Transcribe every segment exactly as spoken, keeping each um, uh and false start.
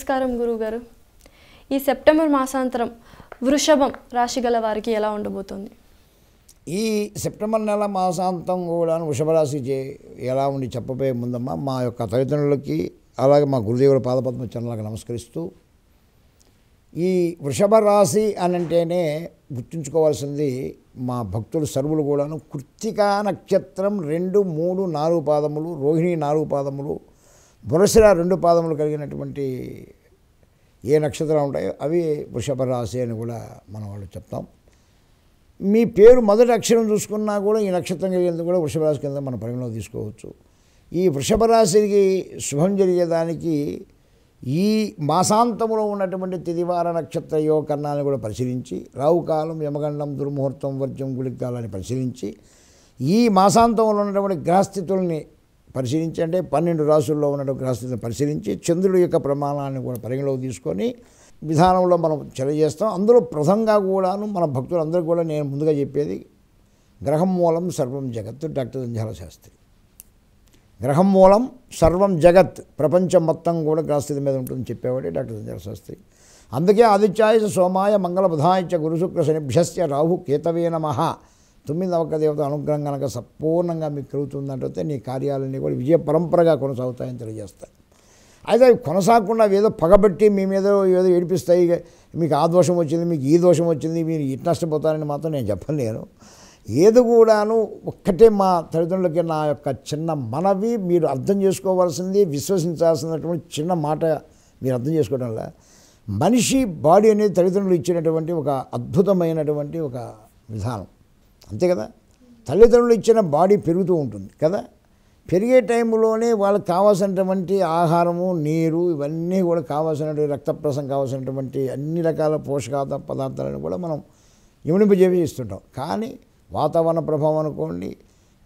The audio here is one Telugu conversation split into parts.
నమస్కారం గురుగారు ఈ సెప్టెంబర్ మాసాంతరం వృషభం రాశి గల వారికి ఎలా ఉండబోతుంది ఈ సెప్టెంబర్ నెల మాసాంతం కూడా వృషభ రాశికి ఎలా ఉండి చెప్పబోయే ముందమ్మ మా యొక్క తల్లిదండ్రులకి అలాగే మా గురుదేవుల పాదపద్మ చరణాలకు నమస్కరిస్తూ ఈ వృషభ రాశి అనంటేనే గుర్తుంచుకోవాల్సింది మా భక్తులు సర్వులు కూడాను కృత్తికా నక్షత్రం రెండు మూడు నాలుగు పాదములు రోహిణి నాలుగు పాదములు బురసిర రెండు పాదములు కలిగినటువంటి ఏ నక్షత్రాలు ఉంటాయో అవి వృషభ రాశి అని కూడా మనం వాళ్ళు చెప్తాం మీ పేరు మొదటి అక్షరం చూసుకున్నా కూడా ఈ నక్షత్రం కలిగినందుకు కూడా వృషభ రాశి కింద మనం పరిగణలోకి తీసుకోవచ్చు ఈ వృషభ రాశికి శుభం జరిగేదానికి ఈ మాసాంతంలో ఉన్నటువంటి తిదివార నక్షత్ర యోగకర్ణాన్ని కూడా పరిశీలించి రావుకాలం యమగండం దుర్ముహూర్తం వర్జం గుళికాలాన్ని పరిశీలించి ఈ మాసాంతంలో ఉన్నటువంటి గ్రహస్థితుల్ని పరిశీలించి అంటే పన్నెండు రాసుల్లో ఉన్నటువంటి గ్రహస్థితిని పరిశీలించి చంద్రుడి యొక్క ప్రమాణాన్ని కూడా పరిగణలోకి తీసుకొని విధానంలో మనం తెలియజేస్తాం అందులో ప్రథంగా కూడాను మన భక్తులందరికీ కూడా నేను ముందుగా చెప్పేది గ్రహం మూలం సర్వం జగత్తు డాక్టర్ దంజాల శాస్త్రి గ్రహం మూలం సర్వం జగత్ ప్రపంచం మొత్తం కూడా గ్రహస్థితి మీద ఉంటుందని చెప్పేవాడే డాక్టర్ దంజాల శాస్త్రి అందుకే ఆదిత్యాయ సోమాయ మంగళ బుధాయ గురు శుక్ర శనిభ్యస్య రాహు కేతవే నమః తొమ్మిది అవక దేవత అనుగ్రహం కనుక సంపూర్ణంగా మీకు కలుగుతుందంటే నీ కార్యాలన్నీ కూడా విజయ పరంపరగా కొనసాగుతాయని తెలియజేస్తాయి అయితే అవి కొనసాగకుండా ఏదో పగబట్టి మీ మీద ఏదో ఏడిపిస్తాయి మీకు ఆ దోషం వచ్చింది మీకు ఈ దోషం వచ్చింది మీరు ఇటు నష్టపోతారని మాత్రం నేను చెప్పలేను ఏది కూడాను ఒక్కటే మా తల్లిదండ్రులకి నా యొక్క చిన్న మనవి మీరు అర్థం చేసుకోవాల్సింది విశ్వసించాల్సినటువంటి చిన్న మాట మీరు అర్థం చేసుకోవడంలో మనిషి బాడీ అనేది తల్లిదండ్రులు ఇచ్చినటువంటి ఒక అద్భుతమైనటువంటి ఒక విధానం అంతే కదా తల్లిదండ్రులు ఇచ్చిన బాడీ పెరుగుతూ ఉంటుంది కదా పెరిగే టైంలోనే వాళ్ళకి కావాల్సినటువంటి ఆహారము నీరు ఇవన్నీ కూడా కావాల్సినటువంటి రక్తప్రసం కావాల్సినటువంటి అన్ని రకాల పోషకాహార పదార్థాలను కూడా మనం ఇమింపజేసి ఇస్తుంటాం కానీ వాతావరణ ప్రభావం అనుకోండి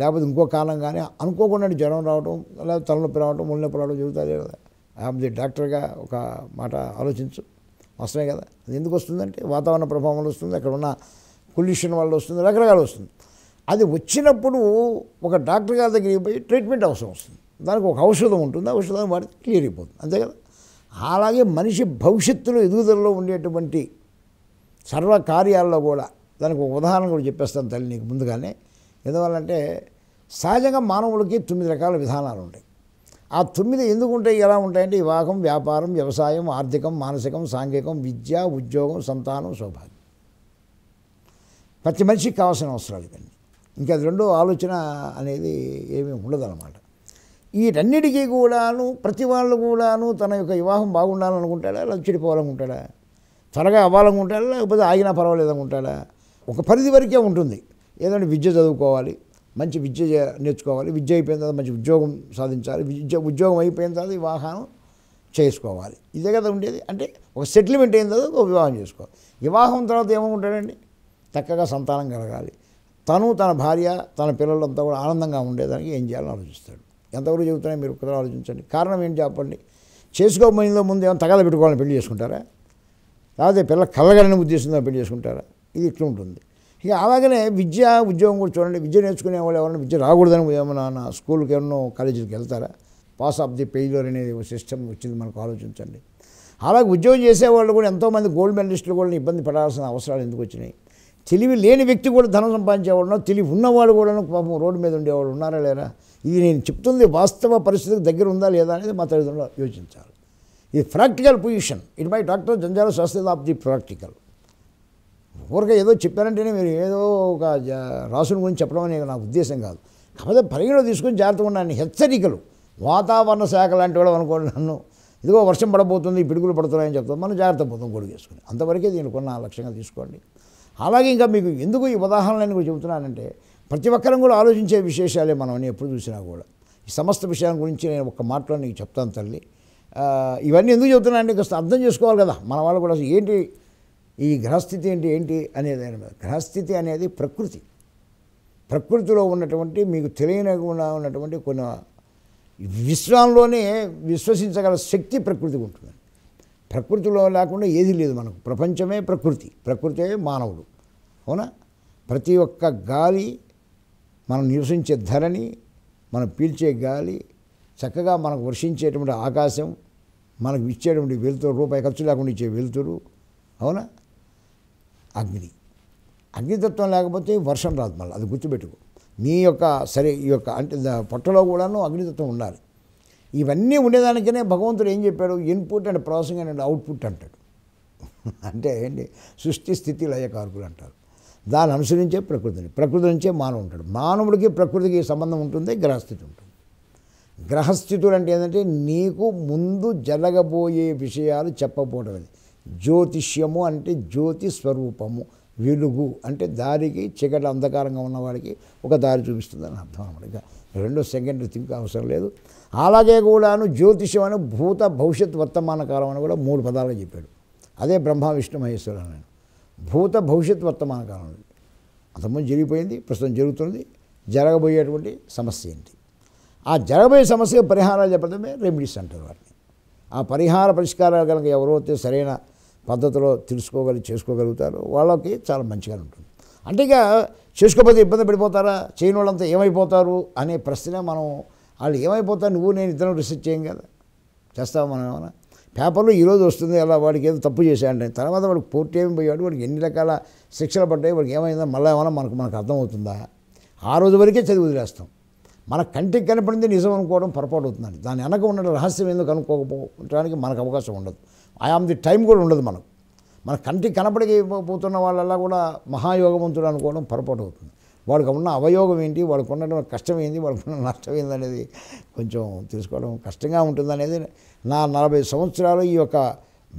లేకపోతే ఇంకో కాలం కానీ అనుకోకుండా జ్వరం రావడం లేకపోతే తలనొప్పి రావడం ముళ్ళనొప్పి రావడం జరుగుతుంది కదా ఐఎమ్ ది డాక్టర్గా ఒక మాట ఆలోచించు అవసరమే కదా అది ఎందుకు వస్తుందంటే వాతావరణ ప్రభావం వస్తుంది అక్కడ ఉన్న పొల్యూషన్ వల్ల వస్తుంది రకరకాలు వస్తుంది అది వచ్చినప్పుడు ఒక డాక్టర్ గారి దగ్గరికి పోయి ట్రీట్మెంట్ అవసరం వస్తుంది దానికి ఒక ఔషధం ఉంటుంది ఔషధం వాడితే క్లియర్ అయిపోతుంది అంతే కదా అలాగే మనిషి భవిష్యత్తులో ఎదుగుదలలో ఉండేటువంటి సర్వ కార్యాల్లో కూడా దానికి ఒక ఉదాహరణ కూడా చెప్పేస్తాను తల్లి నీకు ముందుగానే ఎందువల్లంటే సహజంగా మానవులకి తొమ్మిది రకాల విధానాలు ఉంటాయి ఆ తొమ్మిది ఎందుకు ఉంటాయి ఎలా ఉంటాయంటే వివాహం వ్యాపారం వ్యవసాయం ఆర్థికం మానసికం సాంఘికం విద్య ఉద్యోగం సంతానం సౌభాగ్యం ప్రతి మనిషికి కావాల్సిన అవసరాలు ఇవన్నీ ఇంకా రెండో ఆలోచన అనేది ఏమీ ఉండదన్నమాట వీటన్నిటికీ కూడాను ప్రతి వాళ్ళు కూడాను తన యొక్క వివాహం బాగుండాలనుకుంటాడా లేదా చెడిపోవాలనుకుంటాడా త్వరగా అవ్వాలనుకుంటాడా లేకపోతే ఆగినా పర్వాలేదనుకుంటాడా ఒక పరిధి వరకే ఉంటుంది ఏదంటే విద్య చదువుకోవాలి మంచి విద్య నేర్చుకోవాలి విద్య అయిపోయిన తర్వాత మంచి ఉద్యోగం సాధించాలి విద్య ఉద్యోగం అయిపోయిన తర్వాత వివాహం చేసుకోవాలి ఇదే కదా ఉండేది అంటే ఒక సెటిల్మెంట్ అయిన తర్వాత ఒక వివాహం చేసుకోవాలి వివాహం తర్వాత ఏమనుకుంటాడండి చక్కగా సంతానం కలగాలి తను తన భార్య తన పిల్లలంతా కూడా ఆనందంగా ఉండేదానికి ఏం చేయాలని ఆలోచిస్తాడు ఎంతవరకు చెబుతున్నాయి మీరు ఒక్కసారి ఆలోచించండి కారణం ఏంటి చెప్పండి చేసుకోబోయేందో ముందు ఏమైనా తగాద పెట్టుకోవాలని పెళ్లి చేసుకుంటారా లేకపోతే పిల్ల కలగాలని ఉద్దేశంతో పెళ్లి చేసుకుంటారా ఇది ఇట్లా ఉంటుంది ఇక అలాగనే విద్య ఉద్యోగం కూడా చూడండి విద్య నేర్చుకునే వాళ్ళు ఎవరైనా విద్య రాకూడదని ఏమైనా స్కూల్కి ఎన్నో కాలేజీకి వెళ్తారా పాస్ ఆఫ్ ది ఫెయిల్యూర్ అనేది ఒక సిస్టమ్ వచ్చింది మనకు ఆలోచించండి అలాగే ఉద్యోగం చేసేవాళ్ళు కూడా ఎంతోమంది గోల్డ్ మెడలిస్టులు కూడా ఇబ్బంది పడాల్సిన అవసరాలు ఎందుకు వచ్చినాయి తెలివి లేని వ్యక్తి కూడా ధనం సంపాదించేవాడు తెలివి ఉన్నవాడు కూడా పాపం రోడ్డు మీద ఉండేవాడు ఉన్నారా లేరా ఇది నేను చెప్తుంది వాస్తవ పరిస్థితికి దగ్గర ఉందా లేదా అనేది మా తల్లిదండ్రులు యోచించాలి ఇది practical position it my doctor Janjala Shastri of the practical ఊరికే ఏదో చెప్పారంటేనే మీరు ఏదో ఒక రాసుని గురించి చెప్పడం అనేది నా ఉద్దేశం కాదు కాకపోతే పరిగణలో తీసుకొని జాగ్రత్తగా ఉన్నాను హెచ్చరికలు వాతావరణ శాఖ లాంటి వాళ్ళు అనుకోండి నన్ను ఇదిగో వర్షం పడబోతుంది పిడుగులు పడుతున్నాయని చెప్తాం మనం జాగ్రత్త పోతాం కొడుకు చేసుకుని అంతవరకే దీనికి ఉన్న లక్ష్యంగా తీసుకోండి అలాగే ఇంకా మీకు ఎందుకు ఈ ఉదాహరణలను కూడా చెబుతున్నానంటే ప్రతి ఒక్కరం కూడా ఆలోచించే విశేషాలే మనం ఎప్పుడు చూసినా కూడా ఈ సమస్త విషయాల గురించి నేను ఒక మాటలో నీకు చెప్తాను తల్లి ఇవన్నీ ఎందుకు చెబుతున్నా అంటే కాస్త అర్థం చేసుకోవాలి కదా మన వాళ్ళు కూడా అసలు ఏంటి ఈ గ్రహస్థితి ఏంటి ఏంటి అనేది గ్రహస్థితి అనేది ప్రకృతి ప్రకృతిలో ఉన్నటువంటి మీకు తెలియకుండా ఉన్నటువంటి కొన్ని విశ్వంలోనే విశ్వసించగల శక్తి ప్రకృతికి ఉంటుంది ప్రకృతిలో లేకుండా ఏది లేదు మనకు ప్రపంచమే ప్రకృతి ప్రకృతే మానవుడు అవునా ప్రతి ఒక్క గాలి మనం నివసించే ధరణి మనం పీల్చే గాలి చక్కగా మనకు వర్షించేటువంటి ఆకాశం మనకు ఇచ్చేటువంటి వెలుతురు రూపాయి ఖర్చు లేకుండా ఇచ్చే వెలుతురు అవునా అగ్ని. అగ్నితత్వం లేకపోతే వర్షం రాదు. మళ్ళీ అది గుర్తుపెట్టుకో. నీ యొక్క సరే ఈ యొక్క అంటే పొట్టలో కూడాను అగ్నితత్వం ఉండాలి. ఇవన్నీ ఉండేదానికనే భగవంతుడు ఏం చెప్పాడు, input and processing and output అంటాడు. అంటే ఏంటి, సృష్టి స్థితి లయ కారకులు అంటారు. దాన్ని అనుసరించే ప్రకృతిని, ప్రకృతి నుంచే మానవుడు ఉంటాడు. మానవుడికి ప్రకృతికి సంబంధం ఉంటుంది, గ్రహస్థితి ఉంటుంది. గ్రహస్థితులు అంటే ఏంటంటే నీకు ముందు జరగబోయే విషయాలు చెప్పబోవడం. అది జ్యోతిష్యము. అంటే జ్యోతి స్వరూపము, వెలుగు. అంటే దారికి చీకటి అంధకారంగా ఉన్నవాడికి ఒక దారి చూపిస్తుందని అర్థం అనమాట. రెండో సెకండరీ థింక్ అవసరం లేదు. అలాగే కూడాను జ్యోతిష్యం అని భూత భవిష్యత్ వర్తమాన కాలం అని కూడా మూడు పదాలు చెప్పాడు. అదే బ్రహ్మ విష్ణు మహేశ్వరుడు అన్నాడు. భూత భవిష్యత్ వర్తమాన కాలం అంతకుముందు జరిగిపోయింది, ప్రస్తుతం జరుగుతుంది, జరగబోయేటువంటి సమస్య ఏంటి, ఆ జరగబోయే సమస్య పరిహారాలు చెప్పడమే రెమెడీస్ అంటారు వాటిని. ఆ పరిహార పరిష్కారాలు కనుక ఎవరైతే సరైన పద్ధతిలో తెలుసుకోగలి చేసుకోగలుగుతారు వాళ్ళకి చాలా మంచిగా ఉంటుంది. అంటే ఇక చేసుకోకపోతే ఇబ్బంది పడిపోతారా, చేయని వాళ్ళంతా ఏమైపోతారు అనే ప్రశ్న. మనం వాళ్ళు ఏమైపోతారు నువ్వు నేను ఇద్దరం రీసెర్చ్ చేయం కదా, చేస్తావు మనం ఏమైనా. పేపర్లో ఈరోజు వస్తుంది అలా వాడికి ఏదో తప్పు చేశాడంటే తర్వాత వాడికి పోటీ ఏమి పోయాడు, వాడికి ఎన్ని రకాల శిక్షలు పడ్డాయి, వాడికి ఏమైందో మళ్ళీ ఏమైనా మనకు మనకు అర్థమవుతుందా? ఆ రోజు వరకే చదివి వదిలేస్తాం. మన కంటికి కనపడింది నిజం అనుకోవడం పొరపాటు అవుతుందండి. దాని వెనక ఉన్న రహస్యం ఏందో కనుక్కోకపోవడానికి మనకు అవకాశం ఉండదు. ఐ ఆమ్ ది టైం కూడా ఉండదు. మనం మన కంటికి కనపడకపోతున్న వాళ్ళలా కూడా మహాయోగవంతుడు అనుకోవడం పొరపాటు అవుతుంది. వాడికి ఉన్న అవయోగం ఏంటి, వాడికి ఉన్న కష్టం ఏంది, వాడికి ఉన్న నష్టం ఏంది అనేది కొంచెం తెలుసుకోవడం కష్టంగా ఉంటుంది అనేది నా నలభై సంవత్సరాలు ఈ యొక్క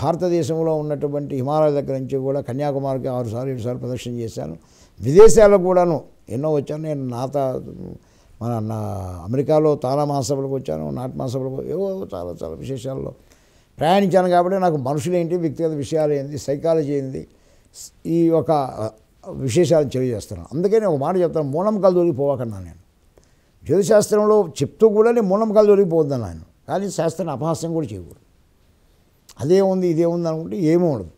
భారతదేశంలో ఉన్నటువంటి హిమాలయ దగ్గర నుంచి కూడా కన్యాకుమారికి ఆరుసార్లు ఏడుసార్లు ప్రదక్షిణ చేశాను. విదేశాలకు కూడాను ఎన్నో వచ్చాను నేను. నాత మన నా అమెరికాలో తానా మహాసభలకు వచ్చాను, నాట్ మహాసభలకు ఏవో చాలా చాలా విశేషాల్లో ప్రయాణించాను. కాబట్టి నాకు మనుషులేంటి, వ్యక్తిగత విషయాలు ఏంటి, సైకాలజీ ఏంటి, ఈ యొక్క విశేషాలను తెలియజేస్తున్నాను. అందుకే నేను ఒక మాట చెప్తాను, మూలంకాలు దొరికిపోవాకన్నా. నేను జ్యోతిశాస్త్రంలో చెప్తూ కూడా నేను మూలంకాలు దొరికిపోవద్దాను ఆయన. కానీ శాస్త్రాన్ని అపహాస్యం కూడా చేయకూడదు. అదే ఉంది ఇదే ఉంది అనుకుంటే ఏమీ ఉండదు.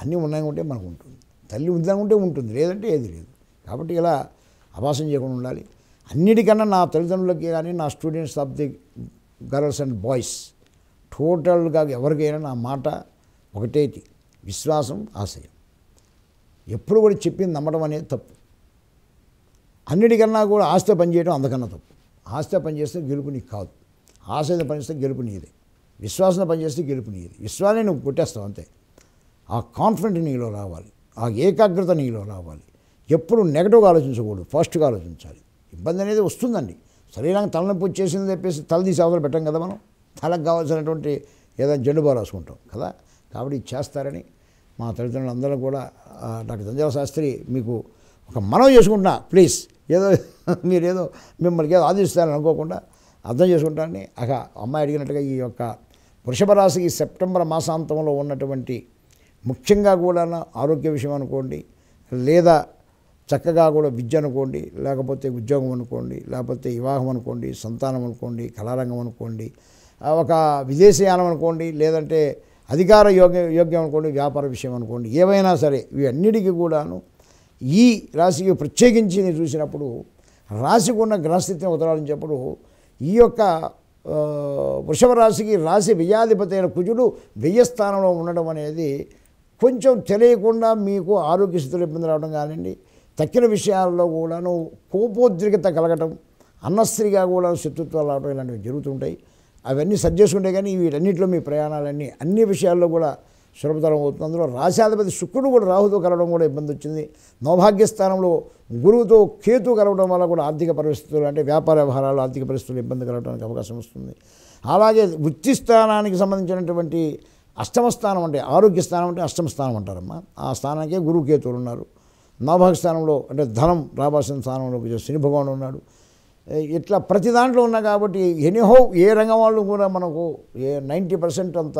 అన్నీ ఉన్నాయనుకుంటే మనకు ఉంటుంది. తల్లి ఉందనుకుంటే ఉంటుంది, లేదంటే ఏది లేదు. కాబట్టి ఇలా అపహాస్యం చేయకుండా ఉండాలి. అన్నిటికన్నా నా తల్లిదండ్రులకి కానీ నా students of the girls and boys టోటల్గా ఎవరికైనా నా మాట ఒకటేటి, విశ్వాసం, ఆశయం. ఎప్పుడు కూడా చెప్పింది నమ్మడం అనేది తప్పు. అన్నిటికన్నా కూడా ఆస్తి పనిచేయడం అంతకన్నా తప్పు. ఆస్తి పనిచేస్తే గెలుపు నీకు కాదు, ఆశతో పనిచేస్తే గెలుపు నీదే, విశ్వాసంతో పనిచేస్తే గెలుపు నీదే. విశ్వాసాన్ని నువ్వు కొట్టేస్తావు అంతే. ఆ కాన్ఫిడెంట్ నీలో రావాలి, ఆ ఏకాగ్రత నీలో రావాలి. ఎప్పుడు నెగటివ్గా ఆలోచించకూడదు, పాజిటివ్గా ఆలోచించాలి. ఇబ్బంది అనేది వస్తుందండి. శరీరానికి తలనొప్పి వచ్చేసింది చెప్పేసి తల తీసి అవసరం పెట్టాం కదా మనం. తలకు కావాల్సినటువంటి ఏదైనా జండు బాగా రాసుకుంటాం కదా. కాబట్టి ఇది చేస్తారని మా తల్లిదండ్రులందరూ కూడా డాక్టర్ దంజాల శాస్త్రి మీకు ఒక మనవి చేసుకుంటున్నా. ప్లీజ్ ఏదో మీరేదో మిమ్మల్ని ఏదో ఆదేశిస్తారని అనుకోకుండా అర్థం చేసుకుంటారని అక అమ్మాయి అడిగినట్టుగా ఈ యొక్క వృషభ రాశికి సెప్టెంబర్ మాసాంతంలో ఉన్నటువంటి ముఖ్యంగా కూడా ఆరోగ్య విషయం అనుకోండి, లేదా చక్కగా కూడా విద్య అనుకోండి, లేకపోతే ఉద్యోగం అనుకోండి, లేకపోతే వివాహం అనుకోండి, సంతానం అనుకోండి, కళారంగం అనుకోండి, ఒక విదేశీయానం అనుకోండి, లేదంటే అధికార యోగ్య యోగ్యం అనుకోండి, వ్యాపార విషయం అనుకోండి, ఏవైనా సరే ఇవన్నిటికీ కూడాను ఈ రాశికి ప్రత్యేకించి నేను చూసినప్పుడు రాశికి ఉన్న గ్రహస్థితిని ఉదరాలించినప్పుడు ఈ యొక్క వృషభ రాశికి రాశి వ్యయాధిపతి అయిన కుజుడు వ్యయ స్థానంలో ఉండడం అనేది కొంచెం తెలియకుండా మీకు ఆరోగ్య స్థితిలో ఇబ్బంది రావడం కానివ్వండి, తక్కిన విషయాల్లో కూడాను కోపోద్రిక్త కలగటం, అన్నస్త్రీగా కూడా శత్రుత్వాలు రావడం ఇలాంటివి జరుగుతుంటాయి. అవన్నీ సరి చేసుకుంటే కానీ వీటన్నింటిలో మీ ప్రయాణాలన్నీ అన్ని విషయాల్లో కూడా సులభతరం అవుతుంది. అందులో రాశాధిపతి శుక్రుడు కూడా రాహుతో కలవడం కూడా ఇబ్బంది వచ్చింది. నవభాగ్యస్థానంలో గురువుతో కేతు కలవడం వల్ల కూడా ఆర్థిక పరిస్థితులు అంటే వ్యాపార వ్యవహారాలు ఆర్థిక పరిస్థితులు ఇబ్బంది కలగడానికి అవకాశం వస్తుంది. అలాగే వృత్తి స్థానానికి సంబంధించినటువంటి అష్టమస్థానం అంటే ఆరోగ్య స్థానం అంటే అష్టమస్థానం అంటారమ్మా. ఆ స్థానానికే గురువు కేతువులు ఉన్నారు. నవభాగ్య స్థానంలో అంటే ధనం రావాల్సిన స్థానంలో శని భగవానుడు ఉన్నాడు. ఇట్లా ప్రతి దాంట్లో ఉన్నా కాబట్టి ఎనీహౌ ఏ రంగం వాళ్ళు కూడా మనకు ఏ నైంటీ పర్సెంట్ అంత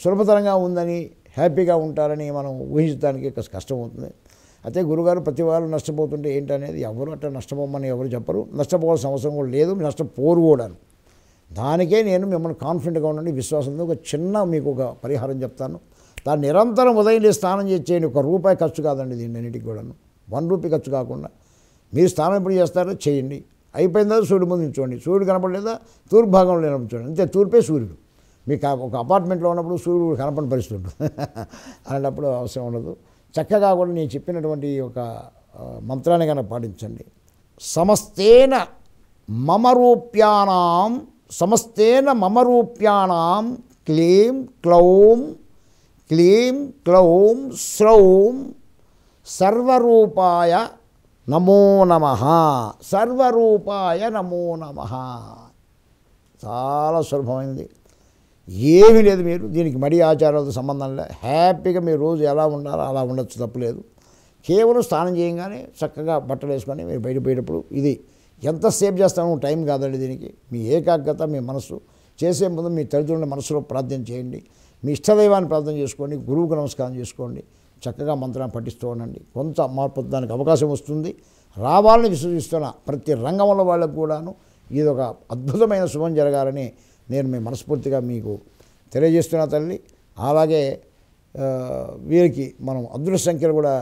సులభతరంగా ఉందని హ్యాపీగా ఉంటారని మనం ఊహించడానికి కష్టం అవుతుంది. అయితే గురుగారు ప్రతి వాళ్ళు నష్టపోతుంటే ఏంటనేది ఎవరు అట్లా నష్టపోమని ఎవరు చెప్పరు. నష్టపోవాల్సిన అవసరం కూడా లేదు, నష్టపోరు కూడా. దానికే నేను మిమ్మల్ని కాన్ఫిడెంట్గా ఉండండి, విశ్వాసంతో ఒక చిన్న మీకు ఒక పరిహారం చెప్తాను. దాన్ని నిరంతరం ఉదయం స్నానం చేసేయండి. ఒక రూపాయి ఖర్చు కాదండి దీన్ని అన్నిటికి కూడాను. వన్ రూపీ ఖర్చు కాకుండా మీరు స్నానం ఎప్పుడు చేస్తారో చేయండి. అయిపోయిన తర్వాత సూర్యుడు ముందు నిల్చోండి. సూర్యుడు కనపడలేదా తూర్పు భాగంలో నిలబడి చూడండి అంతే. తూర్పే సూర్యుడు. ఒక అపార్ట్మెంట్ లో ఉన్నప్పుడు సూర్యుడు కనపడని పరిస్థితి ఉంటుంది. అలాంటప్పుడు అవసరం ఉండదు. చక్కగా కూడా నేను చెప్పినటువంటి ఒక మంత్రాన్ని కనుక పాటించండి. సమస్తేన మమరూప్యానాం సమస్తేన మమరూప్యానాం క్లీం క్లౌం క్లీం క్లౌం శ్రౌం సర్వరూపాయ నమో నమః సర్వరూపాయ నమో నమః. చాలా సులభమైంది, ఏమీ లేదు. మీరు దీనికి మడి ఆచారాలతో సంబంధం లే. హ్యాపీగా మీరు రోజు ఎలా ఉండాలో అలా ఉండొచ్చు, తప్పులేదు. కేవలం స్నానం చేయగానే చక్కగా బట్టలు వేసుకొని మీరు బయటపోయేటప్పుడు ఇది ఎంత సేవ్ చేస్తామో టైం కాదండి. దీనికి మీ ఏకాగ్రత, మీ మనసు. చేసే ముందు మీ తల్లిదండ్రుల మనసులో ప్రార్థన చేయండి, మీ ఇష్టదైవాన్ని ప్రార్థన చేసుకోండి, గురువుకు నమస్కారం చేసుకోండి, చక్కగా మంత్రాన్ని పఠిస్తూ ఉండండి. కొంత మార్పు దానికి అవకాశం వస్తుంది. రావాలని విశ్వసిస్తున్న ప్రతి రంగంలో వాళ్ళకు కూడాను ఇది ఒక అద్భుతమైన శుభం జరగాలని నేను మీ మనస్ఫూర్తిగా మీకు తెలియజేస్తున్న తల్లి. అలాగే వీరికి మనం అదృష్ట సంఖ్యలు కూడా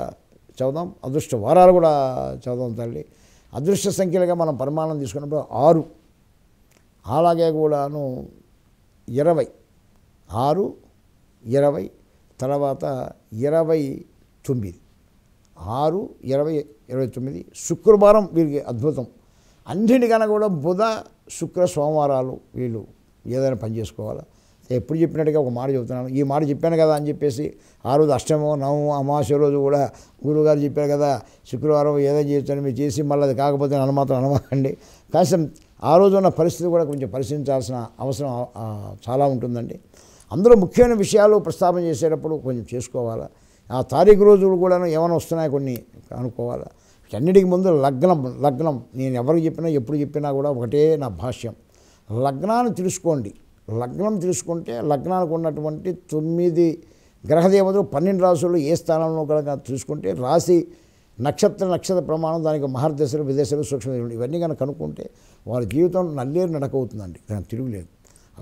చదువుదాం, అదృష్ట వారాలు కూడా చదువుదాం తల్లి. అదృష్ట సంఖ్యలుగా మనం పరిమాణం తీసుకున్నప్పుడు ఆరు, అలాగే కూడాను ఇరవై, ఆరు ఇరవై, తర్వాత ఇరవై తొమ్మిది, ఆరు ఇరవై ఇరవై తొమ్మిది. శుక్రవారం వీరికి అద్భుతం. అన్నిటికన్నా కూడా బుధ శుక్ర సోమవారాలు వీళ్ళు ఏదైనా పని చేసుకోవాలి. ఎప్పుడు చెప్పినట్టుగా ఒక మాట చెబుతున్నాను, ఈ మాట చెప్పాను కదా అని చెప్పేసి ఆ రోజు అష్టమో నవమో అమావాస్య రోజు కూడా గురువుగారు చెప్పారు కదా శుక్రవారం ఏదైనా చేయొచ్చని మీరు చేసి మళ్ళీ అది కాకపోతే నన్ను మాత్రం అనమాకండి. కాస్త ఆ రోజు ఉన్న పరిస్థితి కూడా కొంచెం పరిశీలించాల్సిన అవసరం చాలా ఉంటుందండి. అందులో ముఖ్యమైన విషయాలు ప్రస్తావన చేసేటప్పుడు కొంచెం చేసుకోవాలా. ఆ తారీఖు రోజులు కూడా ఏమైనా వస్తున్నాయి కొన్ని అనుకోవాలా. అన్నిటికి ముందు లగ్నం, లగ్నం నేను ఎవరికి చెప్పినా ఎప్పుడు చెప్పినా కూడా ఒకటే నా భాష్యం, లగ్నాన్ని తెలుసుకోండి. లగ్నం తెలుసుకుంటే లగ్నానికి ఉన్నటువంటి తొమ్మిది గ్రహదేవతలు పన్నెండు రాసులు ఏ స్థానంలో కనుక చూసుకుంటే రాశి, నక్షత్ర, నక్షత్ర ప్రమాణం, దానికి మహర్దశలు, విదేశాలు, సూక్ష్మ ఇవన్నీ కనుక కనుక్కుంటే వారి జీవితం నల్లేరు నడక అవుతుందండి, దానికి తిరుగులేదు.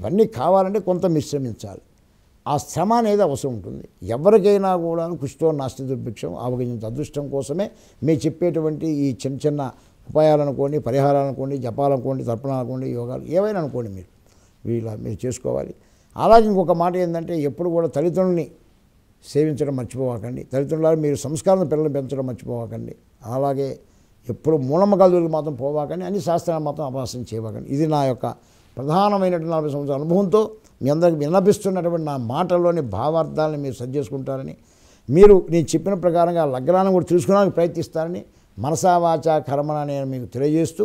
అవన్నీ కావాలంటే కొంత మిశ్రమించాలి. ఆ శ్రమ అనేది అవసరం ఉంటుంది. ఎవరికైనా కూడా కృష్ణో నాస్తి దుర్భిక్షం అవగమించే అదృష్టం కోసమే మేము చెప్పేటువంటి ఈ చిన్న చిన్న ఉపాయాలు అనుకోండి, పరిహారాలు అనుకోండి, జపాలు అనుకోండి, తర్పణాలు అనుకోండి, యోగాలు ఏవైనా అనుకోండి, మీరు వీళ్ళ మీరు చేసుకోవాలి. అలాగే ఇంకొక మాట ఏంటంటే ఎప్పుడు కూడా తల్లిదండ్రుల్ని సేవించడం మర్చిపోవాకండి. తల్లిదండ్రులు మీరు సంస్కారం పిల్లలు పెంచడం మర్చిపోవాకండి. అలాగే ఎప్పుడు మూలమగలు మాత్రం పోవాకండి, అన్ని శాస్త్రాలు మాత్రం అభ్యాసం చేయవాకండి. ఇది నా యొక్క ప్రధానమైనటువంటి నలభై సంవత్సరాల అనుభవంతో మీ అందరికి విన్నపిస్తున్నటువంటి నా మాటల్లోని భావార్థాలను మీరు సరి చేసుకుంటారని, మీరు నేను చెప్పిన ప్రకారంగా లగ్నాన్ని కూడా తెలుసుకోవడానికి ప్రయత్నిస్తారని మనసావాచ కర్మణ నేను మీకు తెలియజేస్తూ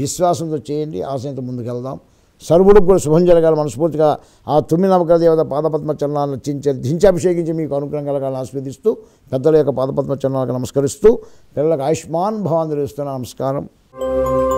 విశ్వాసంతో చేయండి, ఆశయంతో ముందుకెళ్దాం. సర్వుడికి కూడా శుభం జరగాలి మనస్ఫూర్తిగా ఆ తొమ్మిది నవగ్రహ దేవత పాదపద్మ చలనాలను చించి దించి అభిషేకించి మీకు అనుగ్రహం కలగాలని ఆస్వాదిస్తూ పెద్దల యొక్క పాదపద్మ చలనాలకు నమస్కరిస్తూ పిల్లలకు ఆయుష్మాన్ భావం తెలుస్తున్న నమస్కారం.